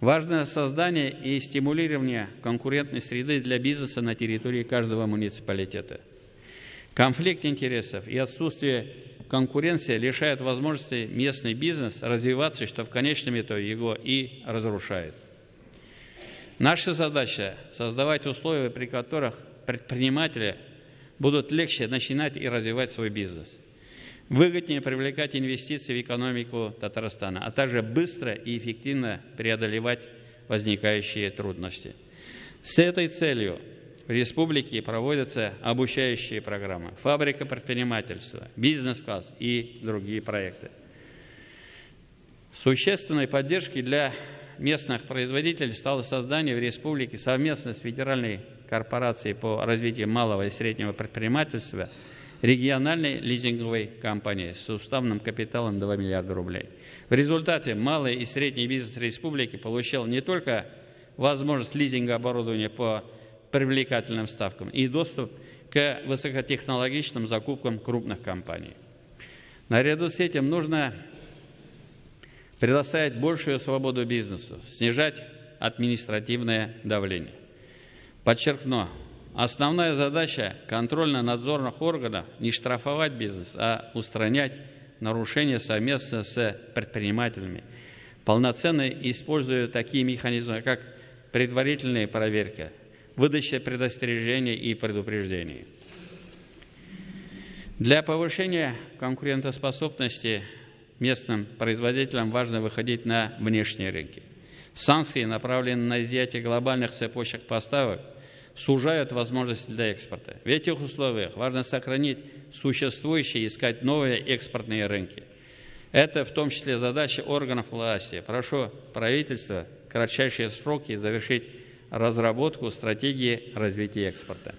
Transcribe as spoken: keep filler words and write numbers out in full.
Важное создание и стимулирование конкурентной среды для бизнеса на территории каждого муниципалитета. Конфликт интересов и отсутствие конкуренции лишают возможности местный бизнес развиваться, что в конечном итоге его и разрушает. Наша задача – создавать условия, при которых предприниматели будут легче начинать и развивать свой бизнес, выгоднее привлекать инвестиции в экономику Татарстана, а также быстро и эффективно преодолевать возникающие трудности. С этой целью в республике проводятся обучающие программы, фабрика предпринимательства, бизнес-класс и другие проекты. Существенной поддержкой для местных производителей стало создание в республике совместно с Федеральной корпорацией по развитию малого и среднего предпринимательства региональной лизинговой компании с уставным капиталом два миллиарда рублей. В результате малый и средний бизнес республики получил не только возможность лизинга оборудования по привлекательным ставкам и доступ к высокотехнологичным закупкам крупных компаний. Наряду с этим нужно предоставить большую свободу бизнесу, снижать административное давление. Подчеркну, основная задача контрольно-надзорных органов не штрафовать бизнес, а устранять нарушения совместно с предпринимателями. Полноценно используя такие механизмы, как предварительная проверка, выдача предостережений и предупреждений. Для повышения конкурентоспособности местным производителям важно выходить на внешние рынки. Санкции, направленные на изъятие глобальных цепочек поставок, сужают возможности для экспорта. В этих условиях важно сохранить существующие и искать новые экспортные рынки. Это в том числе задача органов власти. Прошу правительство в кратчайшие сроки завершить разработку стратегии развития экспорта.